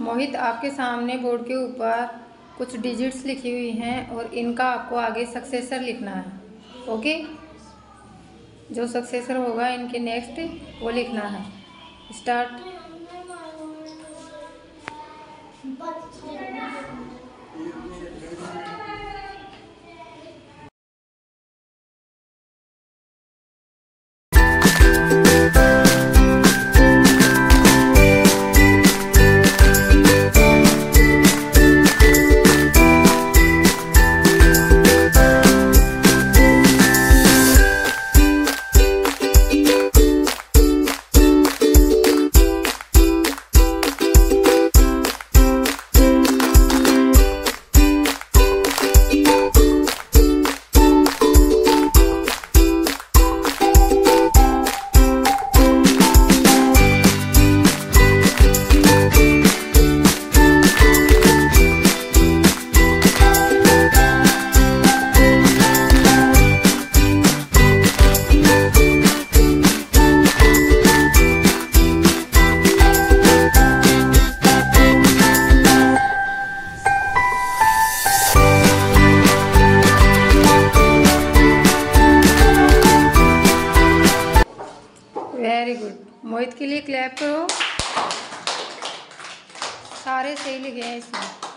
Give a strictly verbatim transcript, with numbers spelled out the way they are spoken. मोहित, आपके सामने बोर्ड के ऊपर कुछ डिजिट्स लिखी हुई हैं और इनका आपको आगे सक्सेसर लिखना है। ओके, जो सक्सेसर होगा इनके नेक्स्ट वो लिखना है। स्टार्ट। Very good. मोहित के लिए क्लैप करो। सारे सही लिखे हैं इसमें।